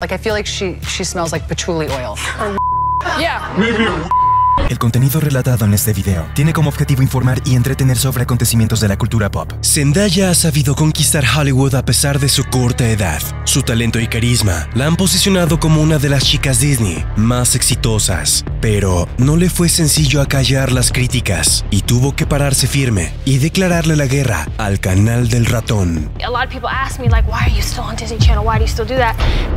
Like, I feel like she smells like patchouli oil. Or yeah. Maybe. El contenido relatado en este video tiene como objetivo informar y entretener sobre acontecimientos de la cultura pop. Zendaya ha sabido conquistar Hollywood a pesar de su corta edad. Su talento y carisma la han posicionado como una de las chicas Disney más exitosas. Pero no le fue sencillo acallar las críticas y tuvo que pararse firme y declararle la guerra al canal del ratón.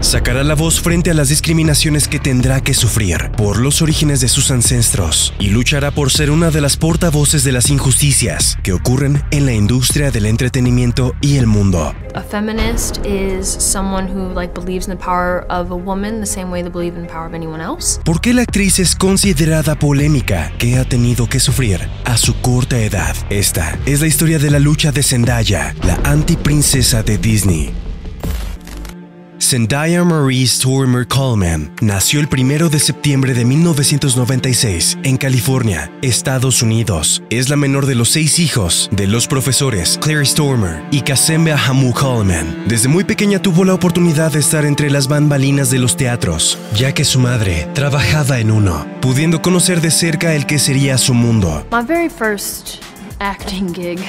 Sacará la voz frente a las discriminaciones que tendrá que sufrir por los orígenes de sus ancestros y luchará por ser una de las portavoces de las injusticias que ocurren en la industria del entretenimiento y el mundo. A feminist is someone who believes in the power of a woman the same way they believe in the power of anyone else. ¿Por qué la actriz es considerada polémica que ha tenido que sufrir a su corta edad? Esta es la historia de la lucha de Zendaya, la antiprincesa de Disney. Zendaya Marie Stormer Coleman nació el 1 de septiembre de 1996 en California, Estados Unidos. Es la menor de los 6 hijos de los profesores Clary Stormer y Kasembe Ahamu Coleman. Desde muy pequeña tuvo la oportunidad de estar entre las bambalinas de los teatros, ya que su madre trabajaba en uno, pudiendo conocer de cerca el que sería su mundo. My very first acting gig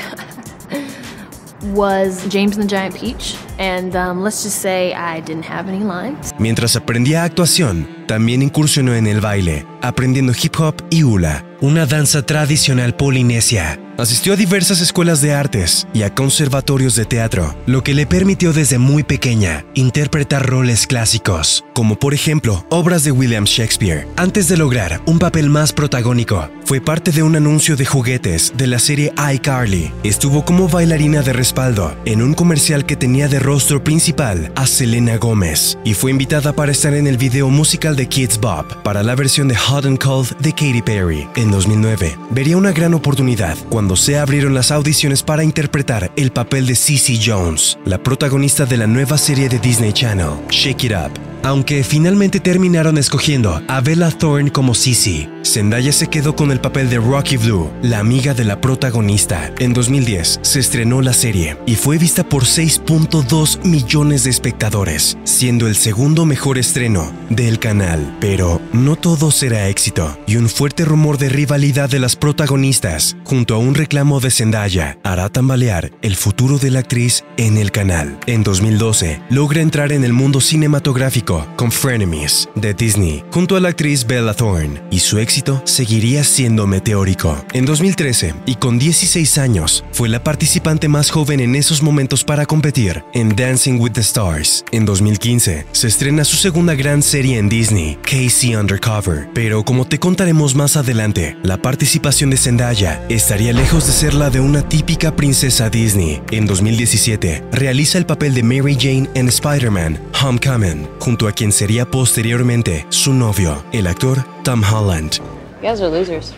was James and the Giant Peach, and let's just say I didn't have any lines. Mientras aprendía actuación, también incursionó en el baile, aprendiendo hip hop y hula, una danza tradicional polinesia. Asistió a diversas escuelas de artes y a conservatorios de teatro, lo que le permitió desde muy pequeña interpretar roles clásicos, como por ejemplo obras de William Shakespeare. Antes de lograr un papel más protagónico, fue parte de un anuncio de juguetes de la serie iCarly. Estuvo como bailarina de respaldo en un comercial que tenía de rostro principal a Selena Gómez y fue invitada para estar en el video musical de Kidz Bop para la versión de Hot and Cold de Katy Perry. En 2009, vería una gran oportunidad cuando se abrieron las audiciones para interpretar el papel de Cece Jones, la protagonista de la nueva serie de Disney Channel, Shake It Up. Aunque finalmente terminaron escogiendo a Bella Thorne como Cece, Zendaya se quedó con el papel de Rocky Blue, la amiga de la protagonista. En 2010 se estrenó la serie y fue vista por 6.2 millones de espectadores, siendo el segundo mejor estreno del canal. Pero no todo será éxito, y un fuerte rumor de rivalidad de las protagonistas, junto a un reclamo de Zendaya, hará tambalear el futuro de la actriz en el canal. En 2012 logra entrar en el mundo cinematográfico con Frenemies de Disney, junto a la actriz Bella Thorne, y su éxito seguiría siendo meteórico. En 2013, y con 16 años, fue la participante más joven en esos momentos para competir en Dancing with the Stars. En 2015, se estrena su segunda gran serie en Disney, KC Undercover, pero como te contaremos más adelante, la participación de Zendaya estaría lejos de ser la de una típica princesa Disney. En 2017, realiza el papel de Mary Jane en Spider-Man Homecoming, junto a quien sería posteriormente su novio, el actor Tom Holland. You guys are losers.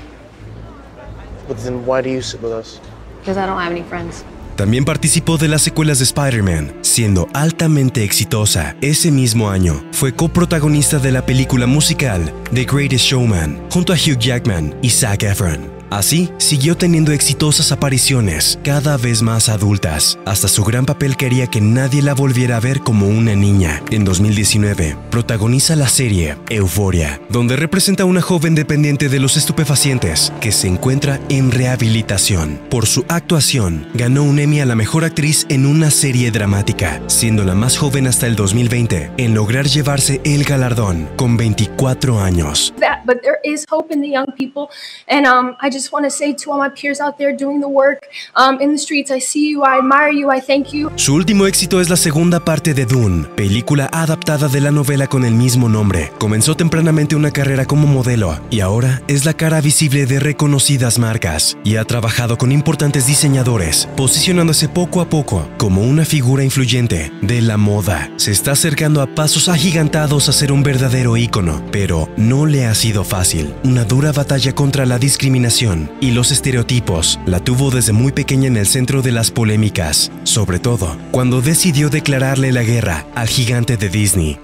But then why do you sit with us? Because I don't have any friends. También participó de las secuelas de Spider-Man, siendo altamente exitosa. Ese mismo año, fue coprotagonista de la película musical The Greatest Showman, junto a Hugh Jackman y Zac Efron. Así, siguió teniendo exitosas apariciones, cada vez más adultas, hasta su gran papel que haría que nadie la volviera a ver como una niña. En 2019, protagoniza la serie Euphoria, donde representa a una joven dependiente de los estupefacientes que se encuentra en rehabilitación. Por su actuación, ganó un Emmy a la mejor actriz en una serie dramática, siendo la más joven hasta el 2020 en lograr llevarse el galardón con 24 años. But there is hope in the young people, and I just want to say to all my peers out there doing the work in the streets, I see you, I admire you, I thank you. Su último éxito es la segunda parte de Dune, película adaptada de la novela con el mismo nombre. Comenzó tempranamente una carrera como modelo y ahora es la cara visible de reconocidas marcas y ha trabajado con importantes diseñadores, posicionándose poco a poco como una figura influyente de la moda. Se está acercando a pasos agigantados a ser un verdadero ícono, pero no le ha sido fácil. Una dura batalla contra la discriminación y los estereotipos la tuvo desde muy pequeña en el centro de las polémicas, sobre todo cuando decidió declararle la guerra al gigante de Disney.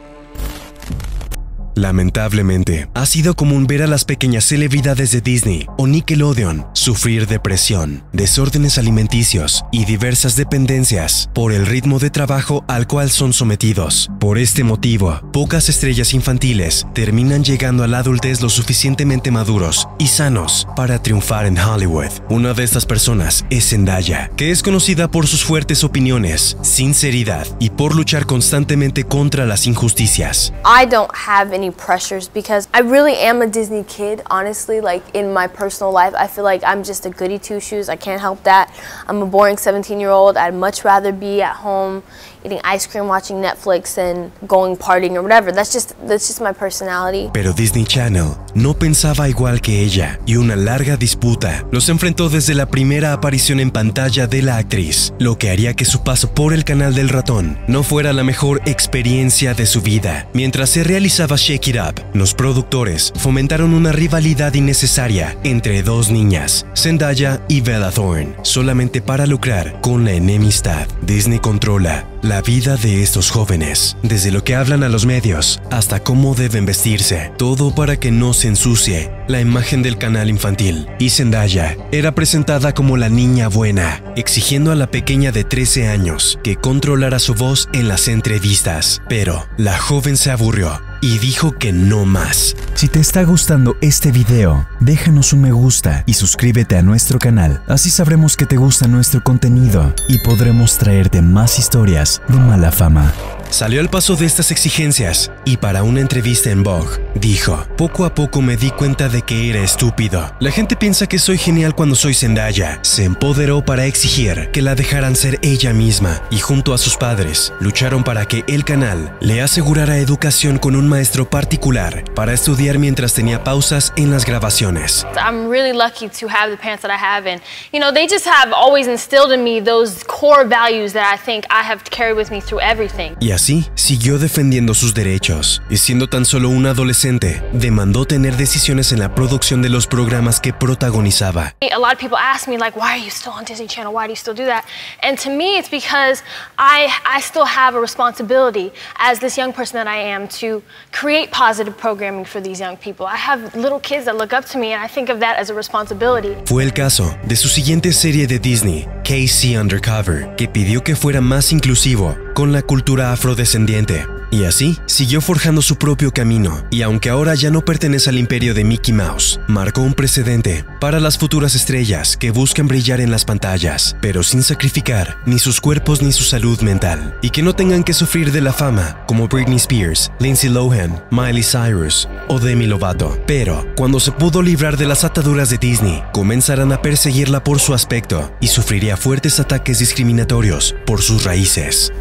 Lamentablemente, ha sido común ver a las pequeñas celebridades de Disney o Nickelodeon sufrir depresión, desórdenes alimenticios y diversas dependencias por el ritmo de trabajo al cual son sometidos. Por este motivo, pocas estrellas infantiles terminan llegando a la adultez lo suficientemente maduros y sanos para triunfar en Hollywood. Una de estas personas es Zendaya, que es conocida por sus fuertes opiniones, sinceridad y por luchar constantemente contra las injusticias. I don't have any pressures because I really am a Disney kid, honestly. Like in my personal life, I feel like I'm just a goody two-shoes. I can't help that. I'm a boring 17-year-old. I'd much rather be at home eating ice cream, watching Netflix and going partying or whatever. That's just my personality. Pero Disney Channel no pensaba igual que ella y una larga disputa los enfrentó desde la primera aparición en pantalla de la actriz, lo que haría que su paso por el canal del ratón no fuera la mejor experiencia de su vida. Mientras se realizaba Shake It Up, los productores fomentaron una rivalidad innecesaria entre dos niñas, Zendaya y Bella Thorne, solamente para lucrar con la enemistad. Disney controla la vida de estos jóvenes, desde lo que hablan a los medios hasta cómo deben vestirse, todo para que no se ensucie la imagen del canal infantil. Y Zendaya era presentada como la niña buena, exigiendo a la pequeña de 13 años que controlara su voz en las entrevistas, pero la joven se aburrió y dijo que no más. Si te está gustando este video, déjanos un me gusta y suscríbete a nuestro canal. Así sabremos que te gusta nuestro contenido y podremos traerte más historias de mala fama. Salió al paso de estas exigencias y para una entrevista en Vogue dijo: poco a poco me di cuenta de que era estúpido. La gente piensa que soy genial cuando soy Zendaya. Se empoderó para exigir que la dejaran ser ella misma y junto a sus padres lucharon para que el canal le asegurara educación con un maestro particular para estudiar mientras tenía pausas en las grabaciones. I'm really lucky to have the parents that I have and you know they just have always instilled in me those core values that I think I have carried with me through everything. Y así siguió defendiendo sus derechos y siendo tan solo una adolescente demandó tener decisiones en la producción de los programas que protagonizaba. A lot of people ask me like, why are you still on Disney Channel? Why do you still do that? And to me it's because I still have a responsibility as this young person that I am to create positive programming for these young people. I have little kids that look up to me and I think of that as a responsibility. Fue el caso de su siguiente serie de Disney, KC Undercover, que pidió que fuera más inclusivo con la cultura afrodescendiente. Y así, siguió forjando su propio camino, y aunque ahora ya no pertenece al imperio de Mickey Mouse, marcó un precedente para las futuras estrellas que buscan brillar en las pantallas, pero sin sacrificar ni sus cuerpos ni su salud mental, y que no tengan que sufrir de la fama como Britney Spears, Lindsay Lohan, Miley Cyrus o Demi Lovato. Pero, cuando se pudo librar de las ataduras de Disney, comenzarán a perseguirla por su aspecto, y sufriría fuertes ataques discriminatorios por sus raíces.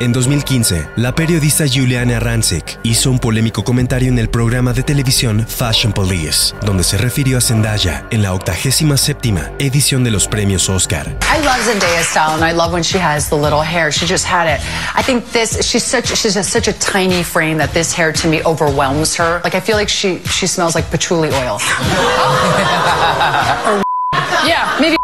En 2015, la periodista Juliana Rancic hizo un polémico comentario en el programa de televisión Fashion Police, donde se refirió a Zendaya en la 87ª edición de los premios Oscar. I love Zendaya's style and I love when she has the little hair. She just had it. I think this she's such a tiny frame that this hair to me overwhelms her. Like I feel like she smells like patchouli oil. Yeah, maybe.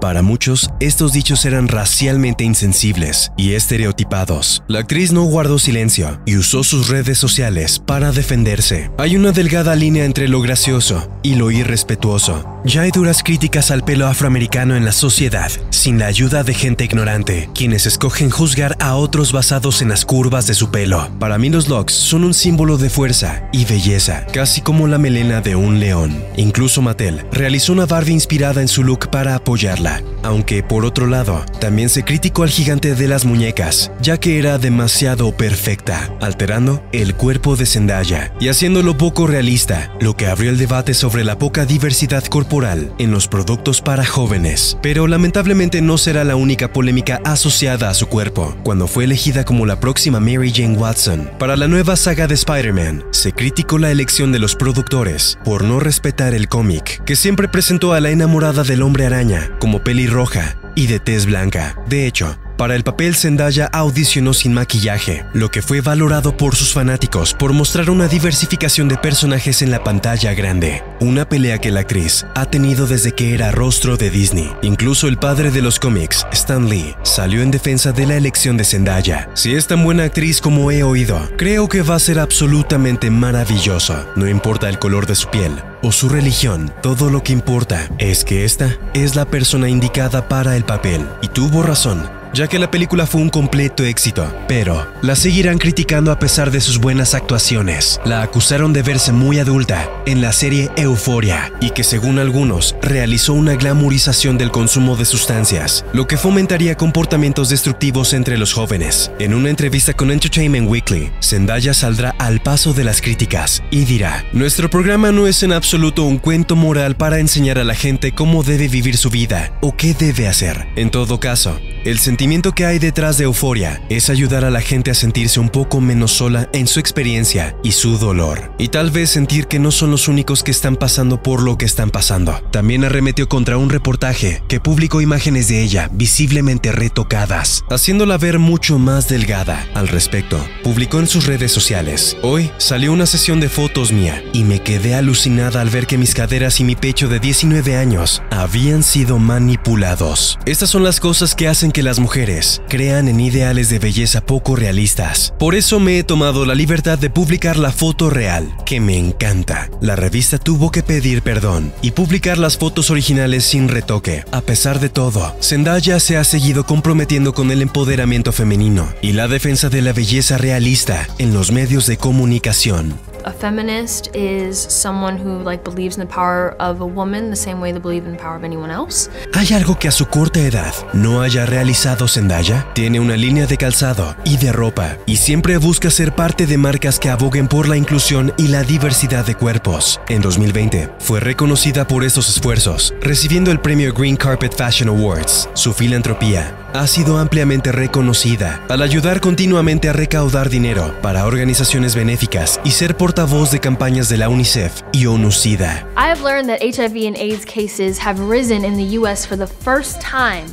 Para muchos, estos dichos eran racialmente insensibles y estereotipados. La actriz no guardó silencio y usó sus redes sociales para defenderse. Hay una delgada línea entre lo gracioso y lo irrespetuoso. Ya hay duras críticas al pelo afroamericano en la sociedad, sin la ayuda de gente ignorante, quienes escogen juzgar a otros basados en las curvas de su pelo. Para mí los locks son un símbolo de fuerza y belleza, casi como la melena de un león. Incluso Mattel realizó una Barbie inspirada en su look para apoyarla, aunque por otro lado, también se criticó al gigante de las muñecas, ya que era demasiado perfecta, alterando el cuerpo de Zendaya y haciéndolo poco realista, lo que abrió el debate sobre la poca diversidad corporal en los productos para jóvenes. Pero lamentablemente no será la única polémica asociada a su cuerpo. Cuando fue elegida como la próxima Mary Jane Watson para la nueva saga de Spider-Man, se criticó la elección de los productores por no respetar el cómic, que siempre presentó a la enamorada del Hombre Araña como pelirroja y de tez blanca. De hecho, Para el papel, Zendaya audicionó sin maquillaje, lo que fue valorado por sus fanáticos por mostrar una diversificación de personajes en la pantalla grande, una pelea que la actriz ha tenido desde que era rostro de Disney. Incluso el padre de los cómics, Stan Lee, salió en defensa de la elección de Zendaya. Si es tan buena actriz como he oído, creo que va a ser absolutamente maravillosa, no importa el color de su piel o su religión, todo lo que importa es que esta es la persona indicada para el papel, y tuvo razón, ya que la película fue un completo éxito, pero la seguirán criticando a pesar de sus buenas actuaciones. La acusaron de verse muy adulta en la serie Euphoria y que, según algunos, realizó una glamorización del consumo de sustancias, lo que fomentaría comportamientos destructivos entre los jóvenes. En una entrevista con Entertainment Weekly, Zendaya saldrá al paso de las críticas y dirá: "Nuestro programa no es en absoluto un cuento moral para enseñar a la gente cómo debe vivir su vida o qué debe hacer. En todo caso, el sentimiento que hay detrás de Euphoria es ayudar a la gente a sentirse un poco menos sola en su experiencia y su dolor, y tal vez sentir que no son los únicos que están pasando por lo que están pasando". También arremetió contra un reportaje que publicó imágenes de ella visiblemente retocadas, haciéndola ver mucho más delgada. Al respecto, publicó en sus redes sociales: "Hoy salió una sesión de fotos mía y me quedé alucinada al ver que mis caderas y mi pecho de 19 años habían sido manipulados". Estas son las cosas que hacen que las mujeres crean en ideales de belleza poco realistas. Por eso me he tomado la libertad de publicar la foto real, que me encanta. La revista tuvo que pedir perdón y publicar las fotos originales sin retoque. A pesar de todo, Zendaya se ha seguido comprometiendo con el empoderamiento femenino y la defensa de la belleza realista en los medios de comunicación. A feminist is someone who believes in the power of a woman the same way they believe in the power of anyone else. ¿Hay algo que a su corta edad no haya realizado Zendaya? Tiene una línea de calzado y de ropa y siempre busca ser parte de marcas que aboguen por la inclusión y la diversidad de cuerpos. En 2020 fue reconocida por estos esfuerzos, recibiendo el premio Green Carpet Fashion Awards. Su filantropía ha sido ampliamente reconocida al ayudar continuamente a recaudar dinero para organizaciones benéficas y ser portavoz de campañas de la UNICEF y ONU-SIDA. I have learned that HIV and AIDS cases have risen in the US for the first time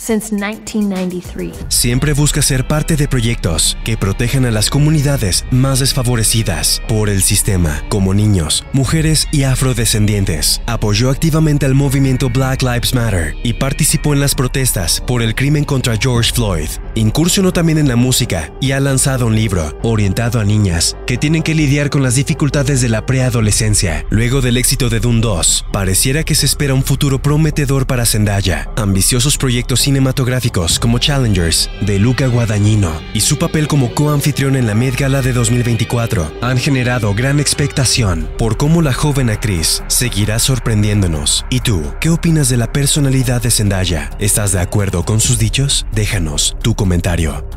since 1993. Siempre busca ser parte de proyectos que protejan a las comunidades más desfavorecidas por el sistema, como niños, mujeres y afrodescendientes. Apoyó activamente al movimiento Black Lives Matter y participó en las protestas por el crimen contra George Floyd. Incursionó también en la música y ha lanzado un libro orientado a niñas que tienen que lidiar con las dificultades de la preadolescencia. Luego del éxito de Dune 2, pareciera que se espera un futuro prometedor para Zendaya. Ambiciosos proyectos cinematográficos como Challengers, de Luca Guadagnino, y su papel como coanfitrión en la Met Gala de 2024 han generado gran expectación por cómo la joven actriz seguirá sorprendiéndonos. ¿Y tú? ¿Qué opinas de la personalidad de Zendaya? ¿Estás de acuerdo con sus dichos? Déjanos tu comentario.